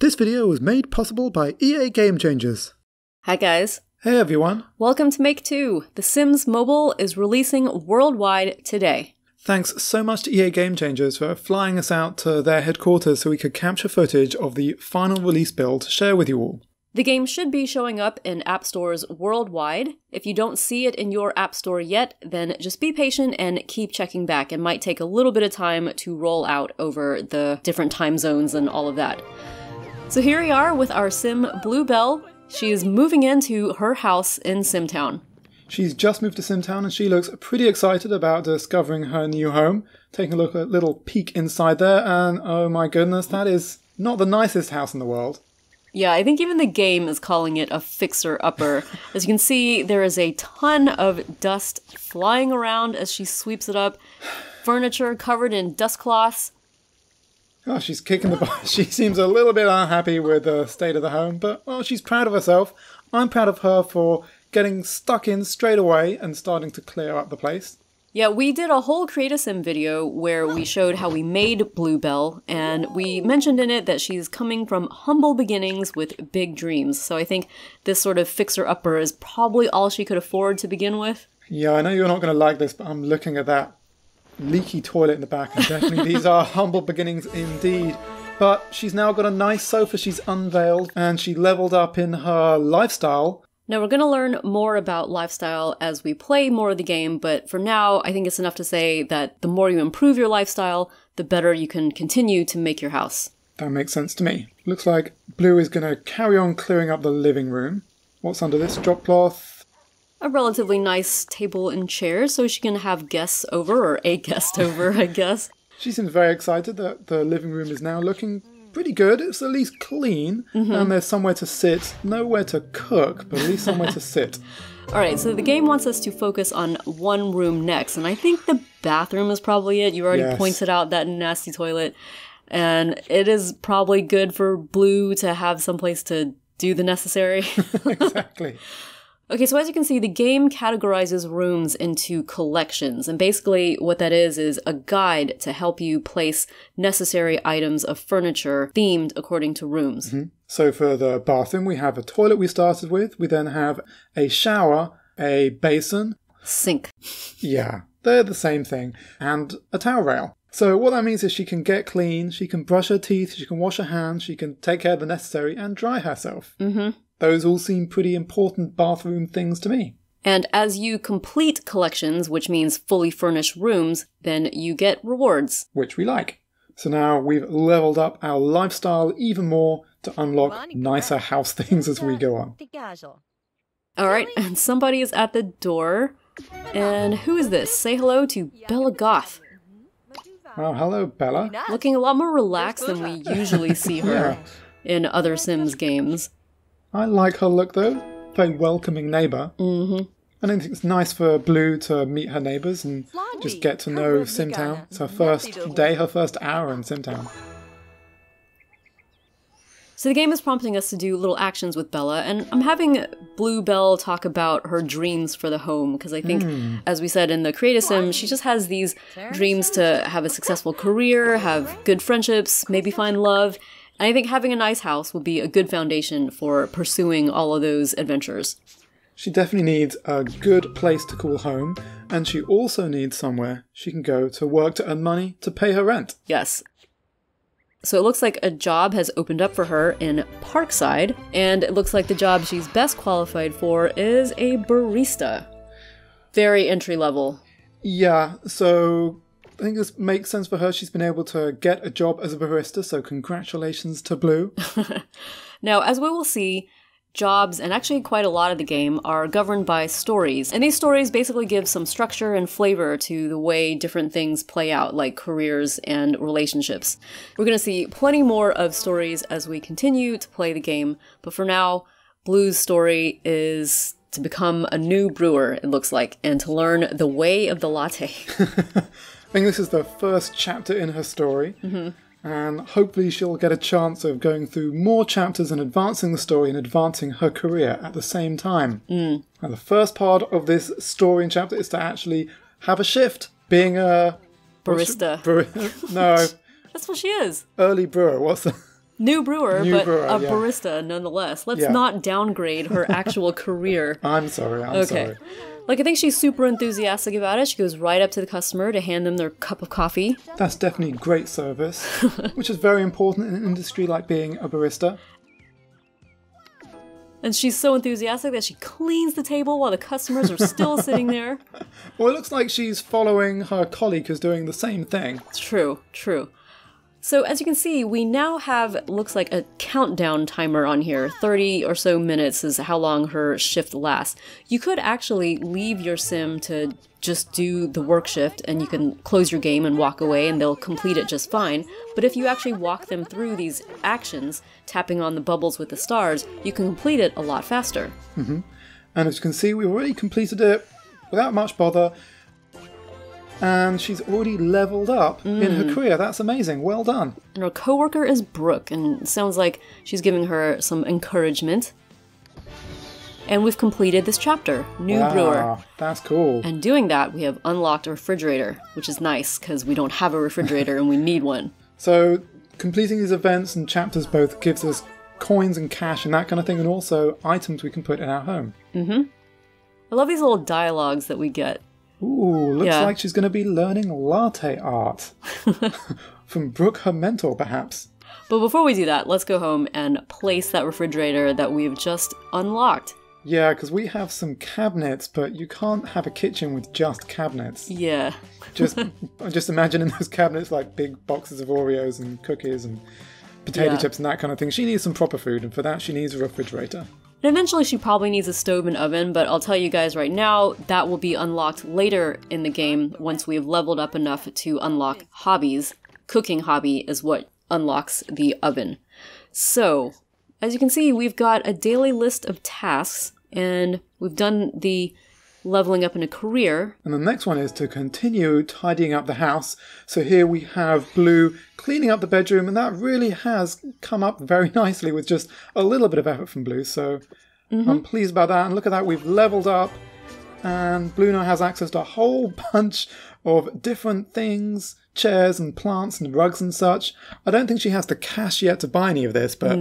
This video was made possible by EA Game Changers. Hi guys. Hey everyone. Welcome to Make 2. The Sims Mobile is releasing worldwide today. Thanks so much to EA Game Changers for flying us out to their headquarters so we could capture footage of the final release build to share with you all. The game should be showing up in app stores worldwide. If you don't see it in your app store yet, then just be patient and keep checking back. It might take a little bit of time to roll out over the different time zones and all of that. So here we are with our sim Bluebell. She is moving into her house in Simtown. She's just moved to Simtown and she looks pretty excited about discovering her new home. Taking a look at a little peek inside there and oh my goodness, that is not the nicest house in the world. Yeah, I think even the game is calling it a fixer-upper. As you can see, there is a ton of dust flying around as she sweeps it up. Furniture covered in dust cloths. Oh, she's kicking the butt. She seems a little bit unhappy with the state of the home, but well, she's proud of herself. I'm proud of her for getting stuck in straight away and starting to clear up the place. Yeah, we did a whole Create a Sim video where we showed how we made Bluebell, and we mentioned in it that she's coming from humble beginnings with big dreams. So I think this sort of fixer-upper is probably all she could afford to begin with. Yeah, I know you're not going to like this, but I'm looking at that leaky toilet in the back, and definitely these are humble beginnings indeed. But she's now got a nice sofa she's unveiled, and she leveled up in her lifestyle. Now we're going to learn more about lifestyle as we play more of the game, but for now I think it's enough to say that the more you improve your lifestyle, the better you can continue to make your house. That makes sense to me. Looks like Blue is going to carry on clearing up the living room. What's under this drop cloth? A relatively nice table and chair so she can have guests over, or a guest over, I guess. She seems very excited that the living room is now looking pretty good. It's at least clean, and there's somewhere to sit. Nowhere to cook, but at least somewhere to sit. Alright, so the game wants us to focus on one room next, and I think the bathroom is probably it. You already pointed out that nasty toilet, and it is probably good for Blue to have someplace to do the necessary. Exactly. Okay, so as you can see, the game categorizes rooms into collections, and basically what that is a guide to help you place necessary items of furniture themed according to rooms. So for the bathroom, we have a toilet we started with. We then have a shower, a basin. Sink. Yeah, they're the same thing. And a towel rail. So what that means is she can get clean, she can brush her teeth, she can wash her hands, she can take care of the necessary and dry herself. Those all seem pretty important bathroom things to me. And as you complete collections, which means fully furnished rooms, then you get rewards. Which we like. So now we've leveled up our lifestyle even more to unlock nicer house things as we go on. Alright, and somebody is at the door. And who is this? Say hello to Bella Goth. Oh, hello Bella. Looking a lot more relaxed than we usually see her in other Sims games. I like her look though, very welcoming neighbour. I think it's nice for Blue to meet her neighbours and just get to know Simtown. It's her first day, her first hour in Simtown. So the game is prompting us to do little actions with Bella, and I'm having Bluebell talk about her dreams for the home, because I think, as we said in the Create a Sim, she just has these dreams to have a successful career, have good friendships, maybe find love. And I think having a nice house will be a good foundation for pursuing all of those adventures. She definitely needs a good place to call home, and she also needs somewhere she can go to work to earn money to pay her rent. Yes. So it looks like a job has opened up for her in Parkside, and it looks like the job she's best qualified for is a barista. Very entry level. Yeah, so I think this makes sense for her. She's been able to get a job as a barista, so congratulations to Blue. Now, as we will see, jobs, and actually quite a lot of the game, are governed by stories. And these stories basically give some structure and flavor to the way different things play out, like careers and relationships. We're going to see plenty more of stories as we continue to play the game, but for now, Blue's story is to become a new brewer, it looks like, and to learn the way of the latte. I think this is the first chapter in her story, and hopefully she'll get a chance of going through more chapters and advancing the story and advancing her career at the same time. And the first part of this story and chapter is to actually have a shift, being a barista. That's what she is. Early brewer. What's that? New brewer, but a barista nonetheless. Let's not downgrade her actual career. I'm sorry. Like, I think she's super enthusiastic about it. She goes right up to the customer to hand them their cup of coffee. That's definitely great service, which is very important in an industry like being a barista. And she's so enthusiastic that she cleans the table while the customers are still sitting there. Well, it looks like she's following her colleague who's doing the same thing. True, true. So as you can see, we now have, looks like a countdown timer on here. 30 or so minutes is how long her shift lasts. You could actually leave your sim to just do the work shift and you can close your game and walk away and they'll complete it just fine. But if you actually walk them through these actions, tapping on the bubbles with the stars, you can complete it a lot faster. Mm-hmm. And as you can see, we've already completed it without much bother. And she's already leveled up in her career. That's amazing. Well done. And her coworker is Brooke, and it sounds like she's giving her some encouragement. And we've completed this chapter, New Brewer. That's cool. And doing that, we have unlocked a refrigerator, which is nice because we don't have a refrigerator and we need one. So completing these events and chapters both gives us coins and cash and that kind of thing, and also items we can put in our home. Mm-hmm. I love these little dialogues that we get. Ooh, looks like she's going to be learning latte art from Brooke, her mentor, perhaps. But before we do that, let's go home and place that refrigerator that we've just unlocked. Yeah, because we have some cabinets, but you can't have a kitchen with just cabinets. Yeah. just imagining those cabinets like big boxes of Oreos and cookies and potato chips and that kind of thing. She needs some proper food, and for that she needs a refrigerator. And eventually she probably needs a stove and oven, but I'll tell you guys right now, that will be unlocked later in the game once we've leveled up enough to unlock hobbies. Cooking hobby is what unlocks the oven. So, as you can see, we've got a daily list of tasks, and we've done the leveling up in a career. And the next one is to continue tidying up the house. So here we have Blue cleaning up the bedroom, and that really has come up very nicely with just a little bit of effort from Blue, so I'm pleased about that. And look at that, we've leveled up, and Blue now has access to a whole bunch of different things, chairs and plants and rugs and such. I don't think she has the cash yet to buy any of this, but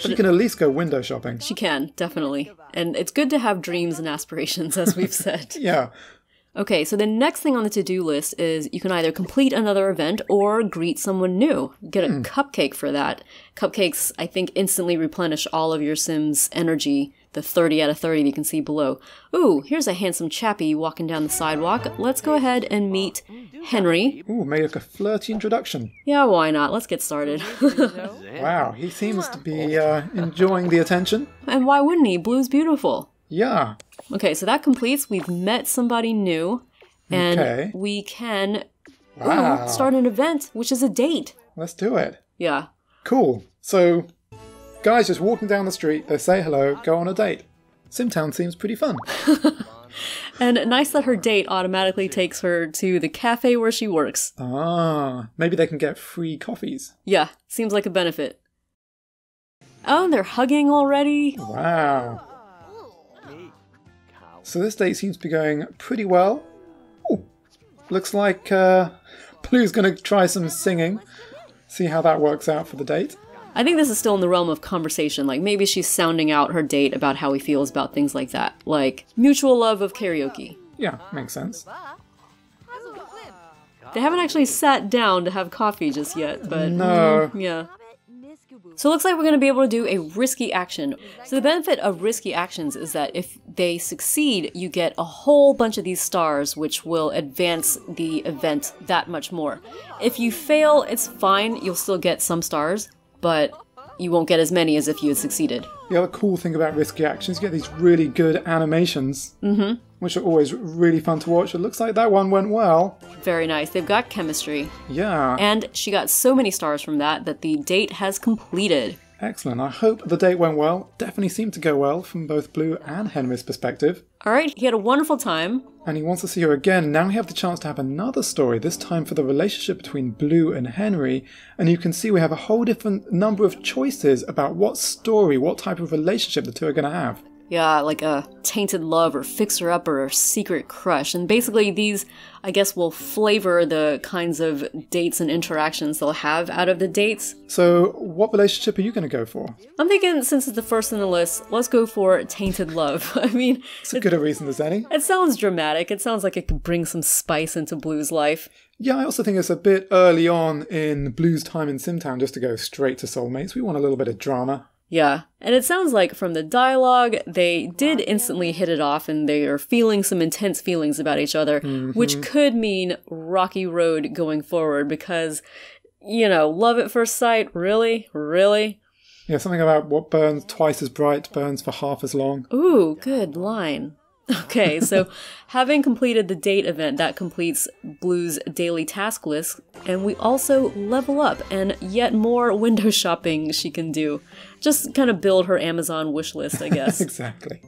she can at least go window shopping. She can, definitely. And it's good to have dreams and aspirations, as we've said. Yeah. Okay, so the next thing on the to-do list is you can either complete another event or greet someone new. Get a cupcake for that. Cupcakes, I think, instantly replenish all of your Sims' energy, the 30 out of 30 that you can see below. Ooh, here's a handsome chappy walking down the sidewalk. Let's go ahead and meet Henry. Ooh, make a flirty introduction. Yeah, why not? Let's get started. Wow, he seems to be enjoying the attention. And why wouldn't he? Blue's beautiful. Yeah. Okay, so that completes. We've met somebody new, and we can start an event, which is a date. Let's do it. Yeah. Cool. So, guys just walking down the street, they say hello, go on a date. Simtown seems pretty fun. And nice that her date automatically takes her to the cafe where she works. Ah, maybe they can get free coffees. Yeah, seems like a benefit. Oh, and they're hugging already. Wow. So this date seems to be going pretty well. Ooh, looks like Blue's going to try some singing, see how that works out for the date. I think this is still in the realm of conversation. Like, maybe she's sounding out her date about how he feels about things like that. Like, mutual love of karaoke. Yeah, makes sense. They haven't actually sat down to have coffee just yet, but... No. Yeah. So it looks like we're going to be able to do a risky action. So the benefit of risky actions is that if they succeed, you get a whole bunch of these stars, which will advance the event that much more. If you fail, it's fine. You'll still get some stars, but you won't get as many as if you had succeeded. The other cool thing about risky actions, you get these really good animations, which are always really fun to watch. It looks like that one went well. Very nice. They've got chemistry. Yeah. And she got so many stars from that that the date has completed. Excellent. I hope the date went well. Definitely seemed to go well from both Blue and Henry's perspective. All right. He had a wonderful time. And he wants to see her again. Now we have the chance to have another story, this time for the relationship between Blue and Henry. And you can see we have a whole different number of choices about what story, what type of relationship the two are going to have. Yeah, like a tainted love or fixer-upper or secret crush. And basically these, I guess, will flavor the kinds of dates and interactions they'll have out of the dates. So what relationship are you going to go for? I'm thinking, since it's the first in the list, let's go for tainted love. I mean, it's as good a reason as any. It sounds dramatic. It sounds like it could bring some spice into Blue's life. Yeah, I also think it's a bit early on in Blue's time in Simtown just to go straight to soulmates. We want a little bit of drama. Yeah, and it sounds like from the dialogue, they did instantly hit it off and they are feeling some intense feelings about each other, which could mean rocky road going forward because, you know, love at first sight, really? Really? Yeah, something about what burns twice as bright burns for half as long. Ooh, good line. Okay, so having completed the date event, that completes Blue's daily task list, and we also level up, and yet more window shopping she can do. Just kind of build her Amazon wish list, I guess. Exactly.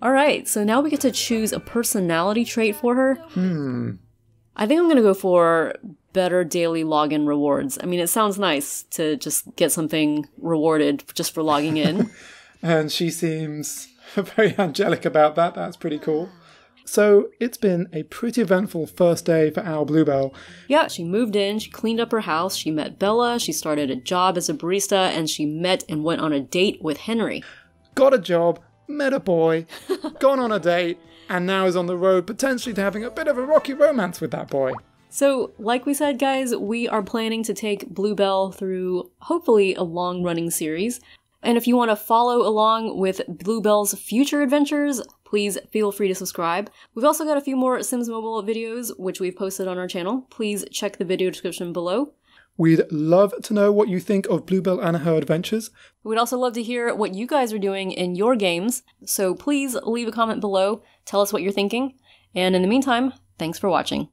All right, so now we get to choose a personality trait for her. I think I'm going to go for better daily login rewards. I mean, it sounds nice to just get something rewarded just for logging in. And she seems very angelic about that. That's pretty cool. So it's been a pretty eventful first day for our Bluebell. Yeah, she moved in, she cleaned up her house, she met Bella, she started a job as a barista, and she met and went on a date with Henry. Got a job, met a boy, gone on a date, and now is on the road potentially to having a bit of a rocky romance with that boy. So, like we said, guys, we are planning to take Bluebell through, hopefully, a long-running series. And if you want to follow along with Bluebell's future adventures, please feel free to subscribe. We've also got a few more Sims Mobile videos, which we've posted on our channel. Please check the video description below. We'd love to know what you think of Bluebell and her adventures. We'd also love to hear what you guys are doing in your games. So please leave a comment below, tell us what you're thinking. And in the meantime, thanks for watching.